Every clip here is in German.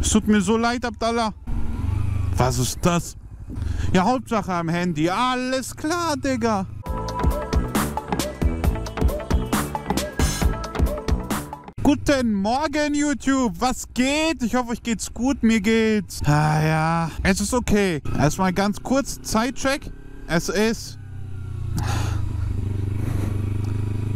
Es tut mir so leid, Abdallah. Was ist das? Ja, Hauptsache am Handy. Alles klar, Digga. Guten Morgen, YouTube. Was geht? Ich hoffe, euch geht's gut. Mir geht's. Ah ja, es ist okay. Erstmal ganz kurz Zeitcheck. Es ist...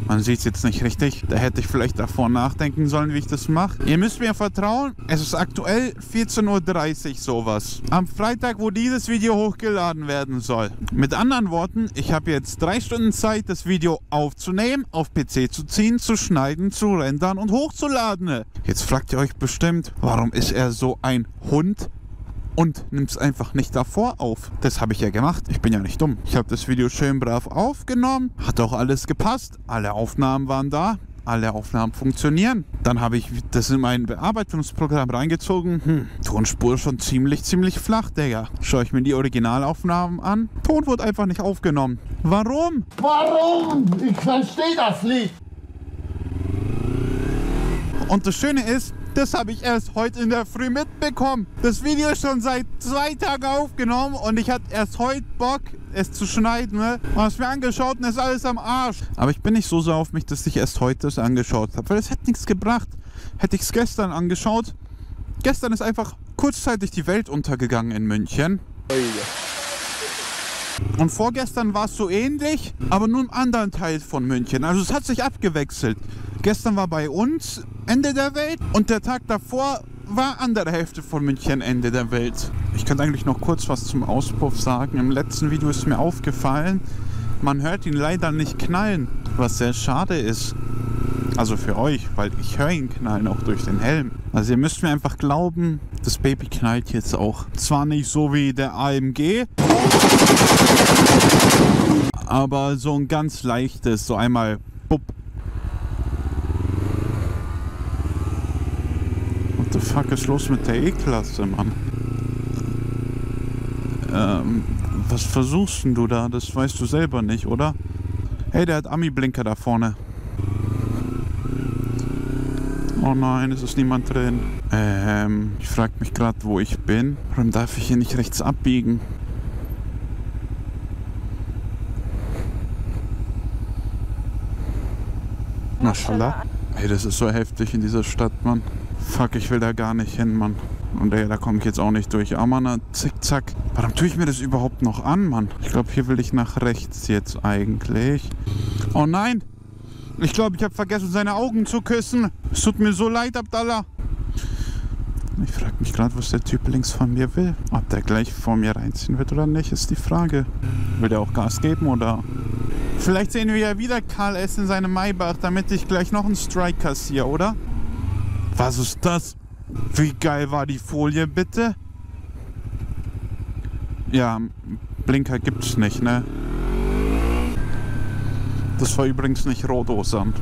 Man sieht es jetzt nicht richtig. Da hätte ich vielleicht davor nachdenken sollen, wie ich das mache. Ihr müsst mir vertrauen, es ist aktuell 14:30 Uhr sowas. Am Freitag, wo dieses Video hochgeladen werden soll. Mit anderen Worten, ich habe jetzt 3 Stunden Zeit, das Video aufzunehmen, auf PC zu ziehen, zu schneiden, zu rendern und hochzuladen. Jetzt fragt ihr euch bestimmt, warum ist er so ein Hund? Und nimm's einfach nicht davor auf. Das habe ich ja gemacht. Ich bin ja nicht dumm. Ich habe das Video schön brav aufgenommen. Hat auch alles gepasst. Alle Aufnahmen waren da. Alle Aufnahmen funktionieren. Dann habe ich das in mein Bearbeitungsprogramm reingezogen. Tonspur schon ziemlich flach, Digga. Schaue ich mir die Originalaufnahmen an. Ton wurde einfach nicht aufgenommen. Warum? Warum? Ich verstehe das nicht. Und das Schöne ist, das habe ich erst heute in der Früh mitbekommen. Das Video ist schon seit 2 Tagen aufgenommen und ich hatte erst heute Bock, es zu schneiden. Ne? Und es mir angeschaut und es ist alles am Arsch. Aber ich bin nicht so sauer auf mich, dass ich erst heute es angeschaut habe. Weil es hätte nichts gebracht. Hätte ich es gestern angeschaut. Gestern ist einfach kurzzeitig die Welt untergegangen in München. Und vorgestern war es so ähnlich, aber nur im anderen Teil von München. Also es hat sich abgewechselt. Gestern war bei uns Ende der Welt und der Tag davor war andere Hälfte von München Ende der Welt. Ich könnte eigentlich noch kurz was zum Auspuff sagen. Im letzten Video ist mir aufgefallen, man hört ihn leider nicht knallen, was sehr schade ist. Also für euch, weil ich höre ihn knallen auch durch den Helm. Also ihr müsst mir einfach glauben, das Baby knallt jetzt auch. Zwar nicht so wie der AMG, aber so ein ganz leichtes, so einmal bupp. Fuck ist los mit der E-Klasse, Mann? Was versuchst denn du da? Das weißt du selber nicht, oder? Hey, der hat Ami-Blinker da vorne. Oh nein, es ist niemand drin. Ich frag mich gerade, wo ich bin. Warum darf ich hier nicht rechts abbiegen? Maschallah. Hey, das ist so heftig in dieser Stadt, Mann. Fuck, ich will da gar nicht hin, Mann. Und ey, da komme ich jetzt auch nicht durch. Amana, zick, zack. Warum tue ich mir das überhaupt noch an, Mann? Ich glaube, hier will ich nach rechts jetzt eigentlich. Oh nein! Ich glaube, ich habe vergessen, seine Augen zu küssen. Es tut mir so leid, Abdallah. Ich frage mich gerade, was der Typ links von mir will. Ob der gleich vor mir reinziehen wird oder nicht, ist die Frage. Will der auch Gas geben oder... Vielleicht sehen wir ja wieder Karl S. in seinem Maybach, damit ich gleich noch einen Strike kassiere, oder? Was ist das? Wie geil war die Folie, bitte? Ja, Blinker gibt's nicht, ne? Das war übrigens nicht rot, Osan.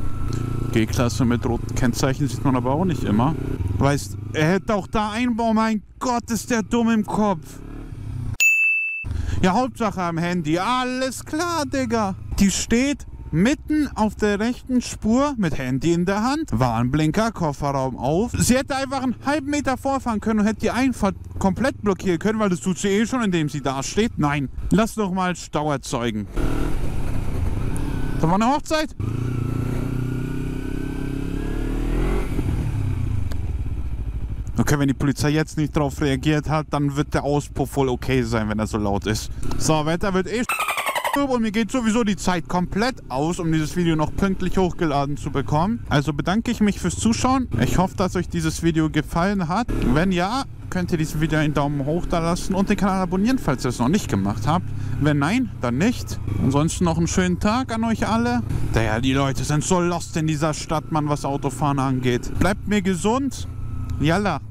G-Klasse mit roten Kennzeichen sieht man aber auch nicht immer. Weißt, er hätte auch da einbauen. Mein Gott, ist der dumm im Kopf. Ja, Hauptsache am Handy. Alles klar, Digga. Die steht... mitten auf der rechten Spur mit Handy in der Hand, Warnblinker, Kofferraum auf. Sie hätte einfach einen halben Meter vorfahren können und hätte die Einfahrt komplett blockieren können, weil das tut sie eh schon, indem sie da steht. Nein, lass doch mal Stau erzeugen. Da war eine Hochzeit. Okay, wenn die Polizei jetzt nicht drauf reagiert hat, dann wird der Auspuff wohl okay sein, wenn er so laut ist. So, Wetter wird eh... und mir geht sowieso die Zeit komplett aus, um dieses Video noch pünktlich hochgeladen zu bekommen. Also bedanke ich mich fürs Zuschauen. Ich hoffe, dass euch dieses Video gefallen hat. Wenn ja, könnt ihr diesem Video einen Daumen hoch da lassen und den Kanal abonnieren, falls ihr es noch nicht gemacht habt. Wenn nein, dann nicht. Ansonsten noch einen schönen Tag an euch alle. Daher, die Leute sind so lost in dieser Stadt, Mann, was Autofahren angeht. Bleibt mir gesund. Yalla.